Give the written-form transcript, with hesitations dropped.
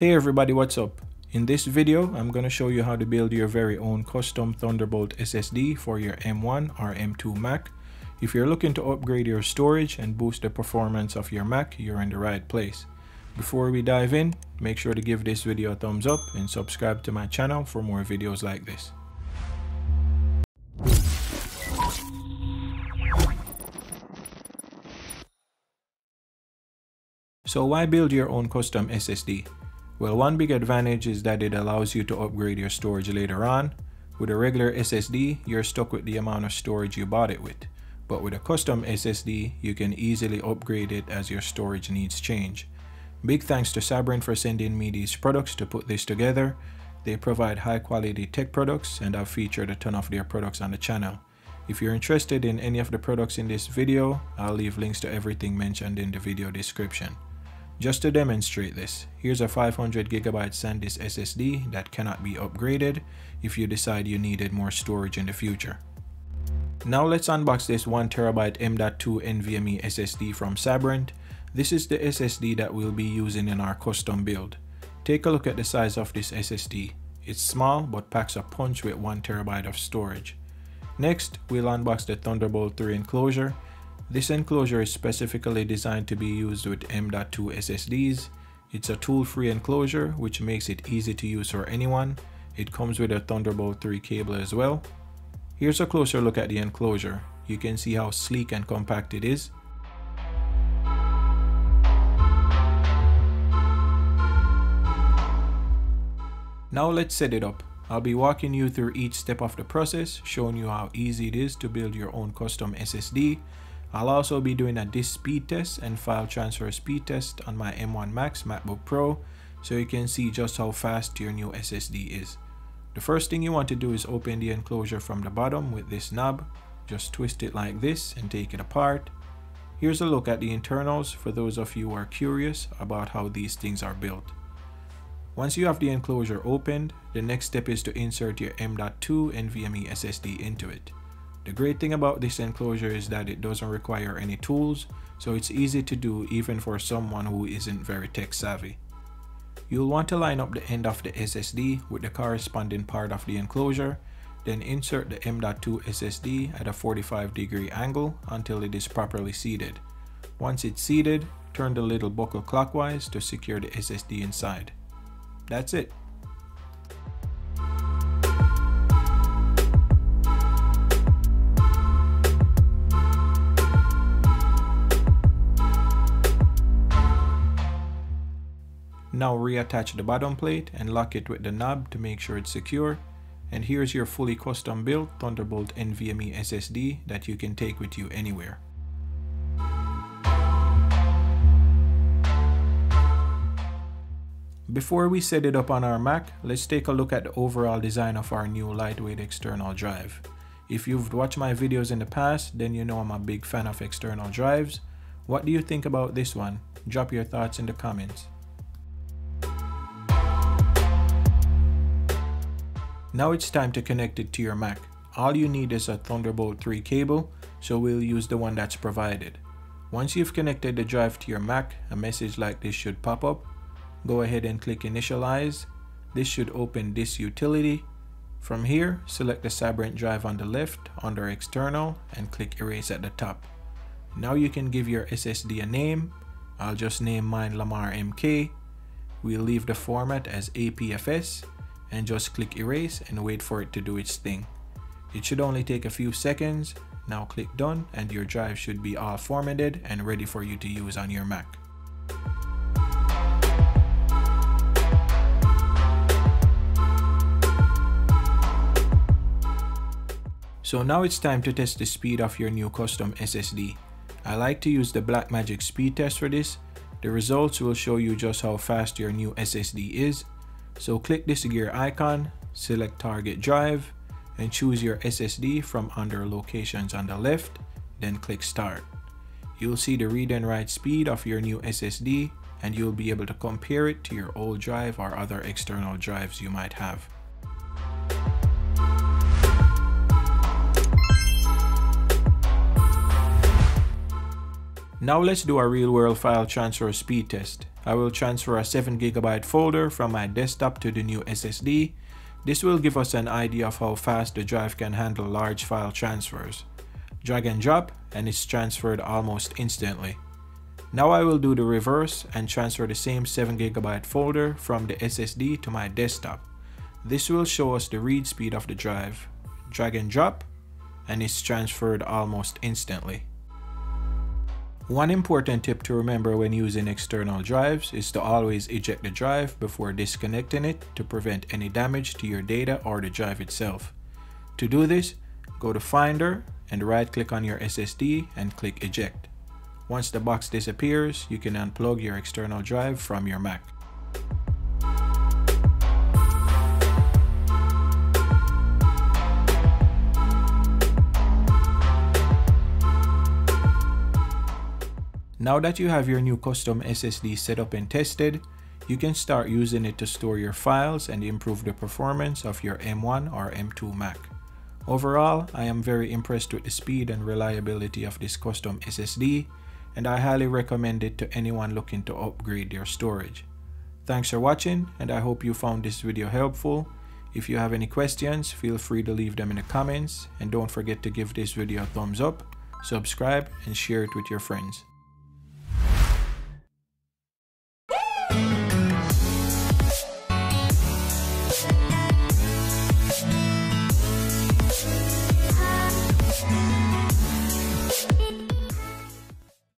Hey everybody, what's up? In this video, I'm going to show you how to build your very own custom Thunderbolt SSD for your M1 or M2 Mac. If you're looking to upgrade your storage and boost the performance of your Mac, you're in the right place. Before we dive in, make sure to give this video a thumbs up and subscribe to my channel for more videos like this. So why build your own custom SSD? Well, one big advantage is that it allows you to upgrade your storage later on. With a regular SSD, you're stuck with the amount of storage you bought it with. But with a custom SSD, you can easily upgrade it as your storage needs change. Big thanks to Sabrent for sending me these products to put this together. They provide high quality tech products and I've featured a ton of their products on the channel. If you're interested in any of the products in this video, I'll leave links to everything mentioned in the video description. Just to demonstrate this, here's a 500GB SanDisk SSD that cannot be upgraded if you decide you needed more storage in the future. Now let's unbox this 1TB M.2 NVMe SSD from Sabrent. This is the SSD that we'll be using in our custom build. Take a look at the size of this SSD. It's small but packs a punch with 1TB of storage. Next, we'll unbox the Thunderbolt 3 enclosure. This enclosure is specifically designed to be used with M.2 SSDs. It's a tool-free enclosure, which makes it easy to use for anyone. It comes with a Thunderbolt 3 cable as well. Here's a closer look at the enclosure. You can see how sleek and compact it is. Now let's set it up. I'll be walking you through each step of the process, showing you how easy it is to build your own custom SSD. I'll also be doing a disk speed test and file transfer speed test on my M1 Max MacBook Pro, so you can see just how fast your new SSD is. The first thing you want to do is open the enclosure from the bottom with this knob. Just twist it like this and take it apart. Here's a look at the internals for those of you who are curious about how these things are built. Once you have the enclosure opened, the next step is to insert your M.2 NVMe SSD into it. The great thing about this enclosure is that it doesn't require any tools, so it's easy to do even for someone who isn't very tech savvy. You'll want to line up the end of the SSD with the corresponding part of the enclosure, then insert the M.2 SSD at a 45-degree angle until it is properly seated. Once it's seated, turn the little buckle clockwise to secure the SSD inside. That's it. Now reattach the bottom plate and lock it with the knob to make sure it's secure. And here's your fully custom built Thunderbolt NVMe SSD that you can take with you anywhere. Before we set it up on our Mac, let's take a look at the overall design of our new lightweight external drive. If you've watched my videos in the past, then you know I'm a big fan of external drives. What do you think about this one? Drop your thoughts in the comments. Now it's time to connect it to your Mac. All you need is a Thunderbolt 3 cable, so we'll use the one that's provided. Once you've connected the drive to your Mac, a message like this should pop up. Go ahead and click Initialize. This should open Disk Utility. From here, select the Sabrent drive on the left under External and click Erase at the top. Now you can give your SSD a name. I'll just name mine Lamar MK. We'll leave the format as APFS. And just click erase and wait for it to do its thing. It should only take a few seconds. Now click done and your drive should be all formatted and ready for you to use on your Mac. So now it's time to test the speed of your new custom SSD. I like to use the Blackmagic Speed Test for this. The results will show you just how fast your new SSD is. So click this gear icon, select target drive, and choose your SSD from under locations on the left, then click start. You'll see the read and write speed of your new SSD, and you'll be able to compare it to your old drive or other external drives you might have. Now let's do a real-world file transfer speed test. I will transfer a 7GB folder from my desktop to the new SSD. This will give us an idea of how fast the drive can handle large file transfers. Drag and drop, and it's transferred almost instantly. Now I will do the reverse and transfer the same 7GB folder from the SSD to my desktop. This will show us the read speed of the drive. Drag and drop, and it's transferred almost instantly. One important tip to remember when using external drives is to always eject the drive before disconnecting it to prevent any damage to your data or the drive itself. To do this, go to Finder and right-click on your SSD and click Eject. Once the box disappears, you can unplug your external drive from your Mac. Now that you have your new custom SSD set up and tested, you can start using it to store your files and improve the performance of your M1 or M2 Mac. Overall, I am very impressed with the speed and reliability of this custom SSD, and I highly recommend it to anyone looking to upgrade their storage. Thanks for watching, and I hope you found this video helpful. If you have any questions, feel free to leave them in the comments, and don't forget to give this video a thumbs up, subscribe, and share it with your friends.